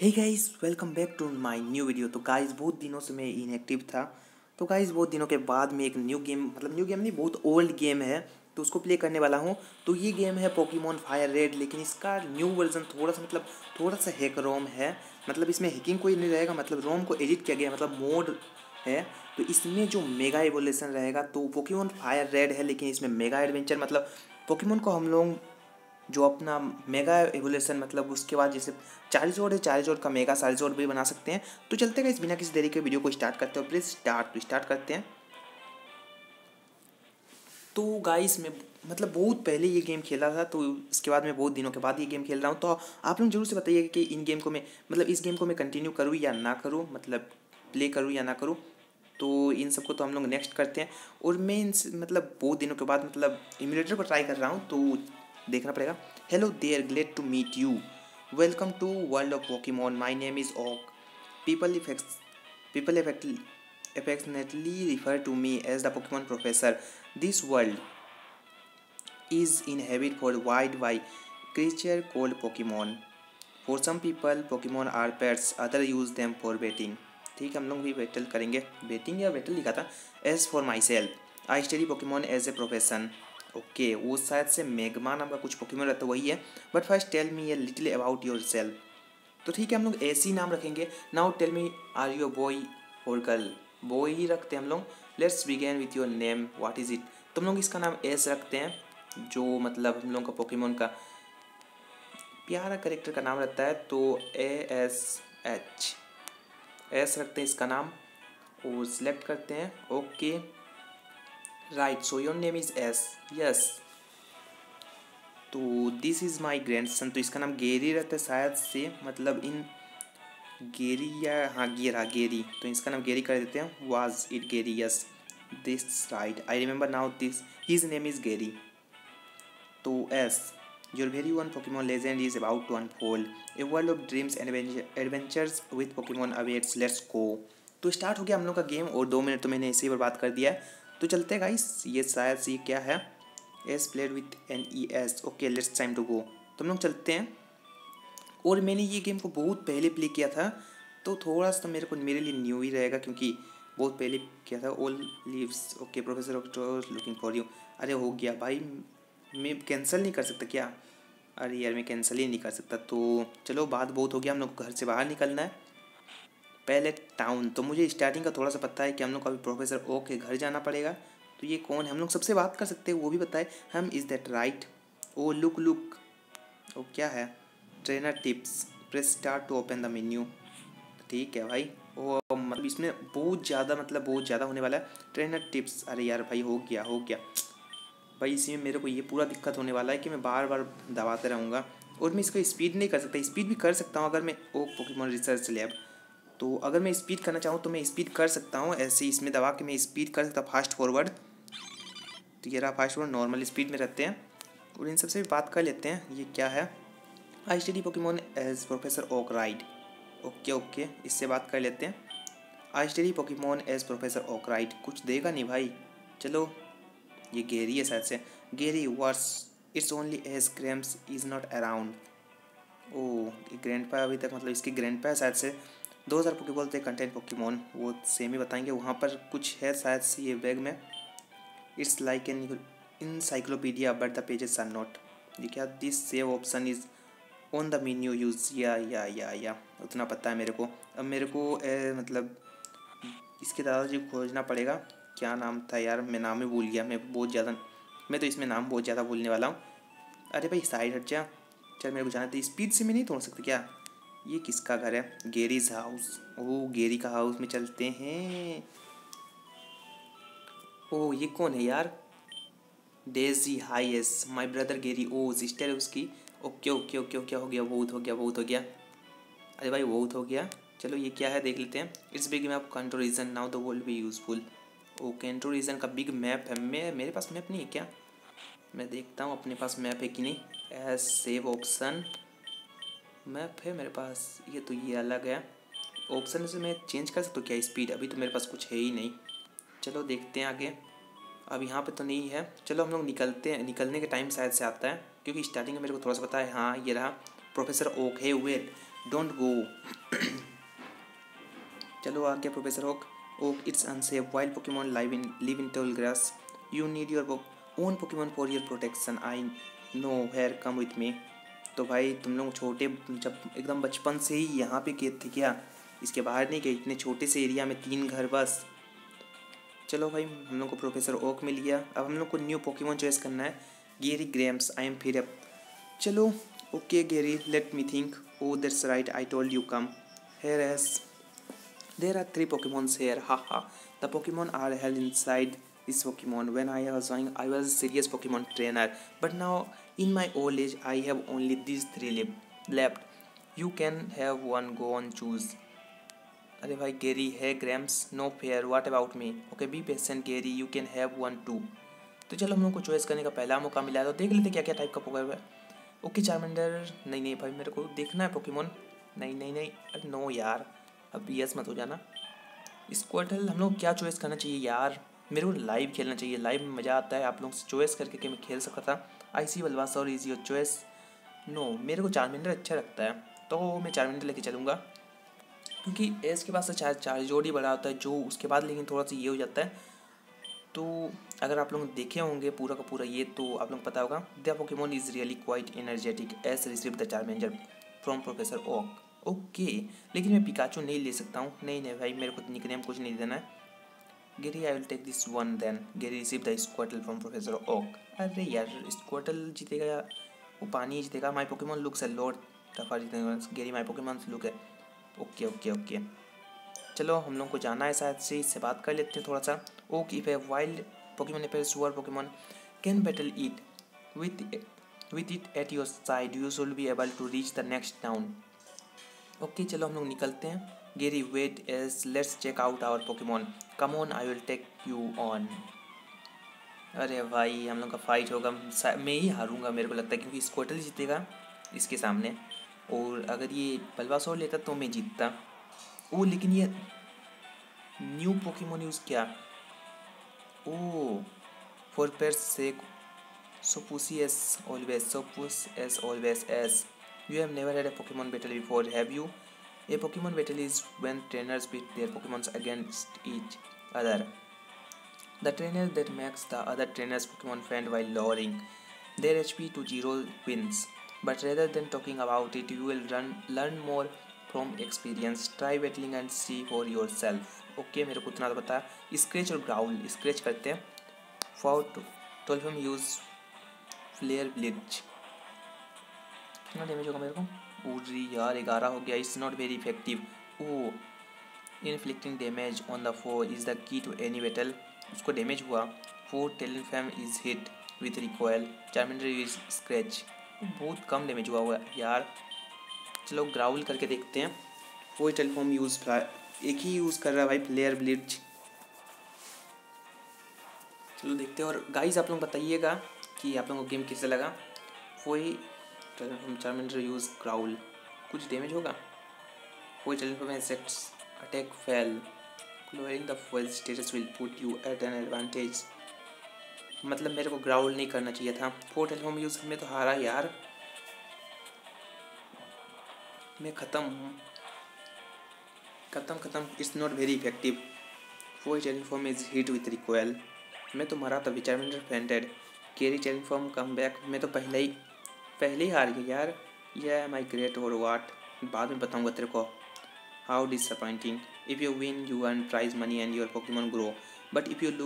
Hey guys welcome back to my new video. तो guys बहुत दिनों से मैं इनएक्टिव था, तो गाइस बहुत दिनों के बाद में एक न्यू गेम, मतलब न्यू गेम नहीं, बहुत ओल्ड गेम है, तो उसको प्ले करने वाला हूं। तो ये गेम है पोकेमॉन फायर रेड, लेकिन इसका न्यू वर्जन थोड़ा सा, मतलब थोड़ा सा हैक रोम है, मतलब इसमें हैकिंग कोई नहीं रहेगा, मतलब रोम को एडिट किया गया, मतलब मोड है। तो इसमें जो मेगा एवोल्यूशन रहेगा, तो पोकेमॉन फायर रेड है लेकिन इसमें मेगा एडवेंचर, मतलब पोकेमॉन को हम लोग जो अपना मेगा एवोल्यूशन, मतलब उसके बाद जैसे चार्जोर्ड है, चार्जोर्ड का मेगा चार्जोर्ड भी बना सकते हैं। तो चलते हैं इस बिना किसी देरी के वीडियो को स्टार्ट करते हैं, प्लीज़ स्टार्ट करते हैं। तो गाइस मैं मतलब बहुत पहले ये गेम खेला था, तो इसके बाद मैं बहुत दिनों के बाद ये गेम खेल रहा हूँ। तो आप लोग जरूर से बताइएगा कि इन गेम को मैं, मतलब इस गेम को मैं कंटिन्यू करूँ या ना करूँ, मतलब प्ले करूँ या ना करूँ। तो इन सबको तो हम लोग नेक्स्ट करते हैं, और मैं इन मतलब बहुत दिनों के बाद मतलब इम्यूलेटर को ट्राई कर रहा हूँ, तो देखना पड़ेगा। Hello there, glad to meet you, welcome to world of Pokemon, my name is Oak, people affectionately refer to me as the Pokemon professor. This world is inhabited for wide by creature called Pokemon. For some people Pokemon are pets, other use them for batting. ठीक है, हम लोग भी battle करेंगे, batting या battle लिखा था। As for myself, I study Pokemon as a profession. Okay, वो शायद से मेगमा नाम का कुछ पोकेमॉन रहता है, वही है। But first tell me a little about yourself. तो ठीक है, हम लोग ऐसे ही नाम रखेंगे। Now tell me, are you boy और गर्ल? बॉय ही रखते हैं हम लोग। Let's begin with your name, what is it? तो हम लोग इसका नाम एस रखते हैं, जो मतलब हम लोग का पोकेमॉन का प्यारा करेक्टर का नाम रहता है। तो एस रखते हैं इसका नाम, और सिलेक्ट करते हैं। Okay right, so your name is S, yes. तो दिस इज़ माई ग्रैंडसन, तो इसका नाम गेरी रहता है शायद से, मतलब इन गेरी या हाँ गेरी, तो इसका नाम गेरी कर देते हैं। Was it Gary? Yes, this right, I remember now, this his name is Gary. तो S, your very own Pokemon legend is about to unfold, a world of dreams and adventures with Pokemon awaits, let's go. तो start हो गया हम लोग का game, और 2 minute तो मैंने इसी पर बात कर दिया है। तो चलते हैं गाइस, ये शायद से क्या है, S played with N E S. Okay let's time to go, तो हम लोग चलते हैं। और मैंने ये गेम को बहुत पहले प्ले किया था, तो थोड़ा सा मेरे लिए न्यू ही रहेगा, क्योंकि बहुत पहले किया था। ऑल लीव्स, ओके प्रोफेसर ऑक्टोर लुकिंग फॉर यू। अरे हो गया भाई, मैं कैंसिल नहीं कर सकता क्या? अरे यार, मैं कैंसिल ही नहीं कर सकता। तो चलो, बात बहुत हो गया, हम लोग को घर से बाहर निकलना है। पहले टाउन, तो मुझे स्टार्टिंग का थोड़ा सा पता है कि हम लोग को अभी प्रोफेसर ओक के घर जाना पड़ेगा। तो ये कौन है, हम लोग सबसे बात कर सकते हैं, वो भी बताए हम। Is that right? Oh look, oh क्या है? Trainer tips, press start to open the menu. ठीक है भाई, ओ मतलब इसमें बहुत ज़्यादा होने वाला है। ट्रेनर टिप्स, अरे यार भाई हो गया भाई, इसी में मेरे को ये पूरा दिक्कत होने वाला है कि मैं बार दबाते रहूँगा, और मैं इसको स्पीड नहीं कर सकता। स्पीड भी कर सकता हूँ अगर मैं, ओ पोकेमॉन रिसर्च लैब, तो अगर मैं स्पीड करना चाहूँ तो मैं स्पीड कर सकता हूँ, ऐसे ही इसमें दबा के मैं स्पीड कर सकता हूँ। फास्ट फॉरवर्ड, तो ये रहा फास्ट फॉरवर्ड, नॉर्मल स्पीड में रहते हैं। और इन सबसे भी बात कर लेते हैं। ये क्या है? I study Pokemon as professor Oak, right. Okay इससे बात कर लेते हैं। I study Pokemon as professor Oak, right. कुछ देगा नहीं भाई, चलो। ये गेरी है शायद से, Gary verse it's only as grams is not around. Oh grandpa अभी तक, मतलब इसके ग्रैंडपा शायद से। 2000 पोकेबॉल थे कंटेंट पोकेमॉन, वो सेम ही बताएंगे। वहाँ पर कुछ है शायद से ये बैग में। It's like an encyclopedia but the pages are not. ये क्या? This save option is on the menu use. या उतना पता है मेरे को। अब मेरे को मतलब इसके दादाजी को खोजना पड़ेगा। क्या नाम था यार, मैं नाम ही भूल गया। मैं तो इसमें नाम बहुत ज़्यादा भूलने वाला हूँ। अरे भाई साइड हट जा, चल मेरे को जाना था। स्पीड से मैं नहीं तोड़ सकता क्या? ये किसका घर है? Gary's house. ओह गेरी का हाउस में चलते हैं। ओह ये कौन है यार? Daisy, hi S my brother Gary. Oh sister है उसकी। ओके हो गया, बहुत हो गया। अरे भाई बहुत हो गया, चलो। ये क्या है देख लेते हैं। It's big map Kanto region now the world be useful. Oh Kanto region का बिग मैप है। मेरे पास मैप नहीं है क्या? मैं देखता हूँ अपने पास मैप है कि नहीं। एज सेव ऑप्शन, मैप है मेरे पास। ये तो ये अलग है, ऑप्शन से मैं चेंज कर सकता हूँ क्या स्पीड? अभी तो मेरे पास कुछ है ही नहीं, चलो देखते हैं आगे। अब यहाँ पे तो नहीं है, चलो हम लोग निकलते हैं। निकलने के टाइम शायद से आता है, क्योंकि स्टार्टिंग में मेरे को थोड़ा सा पता है। हाँ ये रहा प्रोफेसर ओक है, वेट डोंट गो। चलो आके professor Oak. It's unsafe wild Pokemon live in tall grass. You need your own Pokemon for your protection. I know here come with me. तो भाई तुम लोग छोटे जब एकदम बचपन से ही यहाँ पे कैद थे क्या? इसके बाहर नहीं गए? इतने छोटे से एरिया में 3 घर बस। चलो भाई हम लोग को प्रोफेसर ओक मिल गया। अब हम लोग को न्यू पोकेमॉन चॉइस करना है। गेरी ग्रेम्स आई एम फिर अप। चलो okay Gary let me think. Oh that's right I told you come here S there are 3 Pokemons here. Ha ha the Pokemon are held inside this Pokemon. When I was young, I was a serious Pokemon trainer, but now in my old age, I have only these 3 left. You can have one. Go on, choose. अरे भाई Gary है Grams. No fear. What about me? Okay, be patient Gary. You can have one too. तो चलो हम लोग को choice करने का पहला मौका मिला तो देख लेते क्या क्या टाइप का पोकेमॉन है। Okay Charmander। नहीं नहीं भाई मेरे को देखना है पोकेमॉन। नहीं नहीं नहीं अरे नो यार अब यस मत हो जाना। Squirtle हम लोग क्या चॉइस करना चाहिए यार? मेरे को लाइव खेलना चाहिए, लाइव में मज़ा आता है। आप लोगों से चॉइस करके कि मैं खेल सकता था। I see Bulbasaur is your choice. No मेरे को Charmander अच्छा लगता है तो मैं Charmander लेके चलूँगा, क्योंकि एस के पास चार्जोडी बड़ा होता है जो उसके बाद लेकिन थोड़ा सा ये हो जाता है। तो अगर आप लोग देखे होंगे पूरा का पूरा ये तो आप लोग पता होगा। The Pokemon is really quite energetic S receive the Charmander from professor Oak. Okay लेकिन मैं पिकाचू नहीं ले सकता हूँ। नहीं नहीं भाई मेरे को निकनेम कुछ नहीं देना है। Gary, I will take this one then. Gary received the Squirtle from Professor Oak. अरे यार Squirtle जीतेगा या वो पानी जीतेगा? My Pokemon looks a lot tougher जीतेगा। Gary, my Pokemon look है। ओके ओके ओके चलो हम लोग को जाना है, शायद से इससे बात कर लेते हैं थोड़ा सा। Oak, if a wild Pokemon, if a super Pokemon can battle it with it at your side, you should be able to reach the next town. Okay चलो हम लोग निकलते हैं। Gary, wait as let's check out our Pokemon. Come on, I will take you on. अरे भाई हम लोग का फाइट होगा, मैं ही हारूंगा मेरे को लगता है, क्योंकि Squirtle जीतेगा इसके सामने। और अगर ये बल्बासौर लेता तो मैं जीतता। ओ लेकिन ये न्यू पोकेमोन यूज़ क्या? Oh for pairs sake so pushy S always so pushy S always S. You have never had a Pokemon battle before have you? A Pokemon battle is when trainers beat their Pokemons against each other. The trainer that makes the other trainer's Pokemon friend while lowering their HP to 0 wins. But rather than talking about it, you will learn more from experience. Try battling and see for yourself. Okay, मेरे को इतना तो पता है। Scratch और Growl। Scratch करते हैं। For Toadworm use Flare Blitz। कितना damage होगा मेरे को? पूरी यार 11 हो गया। It's not very effective. Oh inflicting damage on the foe is the key to any battle. उसको डैमेज हुआ। 4 टेलिनफैम is hit with recoil. Charmander use scratch. बहुत कम डैमेज हुआ यार। चलो ग्राउल करके देखते हैं। 4 टेलिनफैम यूज एक ही यूज़ कर रहा है भाई फ्लेयर ब्लिच। चलो देखते हैं। और गाइज आप लोग बताइएगा कि आप लोगों को गेम कैसा लगा। कोई हम Charmander यूज़ ग्राउल। कुछ डैमेज होगा? कोई टेलिनफैम insects attack fail. क्लोरिंग the foil status will put you at an advantage. मतलब मेरे को ग्राउल नहीं करना चाहिए था। 4 टेलिनफैम यूज़ में तो हारा यार, मैं ख़त्म हूँ। ख़त्म। It's not very effective. 4 टेलिनफैम इज हिट विथ रिकॉयल। मैं तो मरा तभी। Charmander fainted. Gary टेलिनफैम कम बैक। मैं तो पहले ही हार गया यार। यह माई ग्रेट और वाट बाद में बताऊंगा तेरे को। How disappointing. If you win you earn prize money and your Pokemon grow, but if you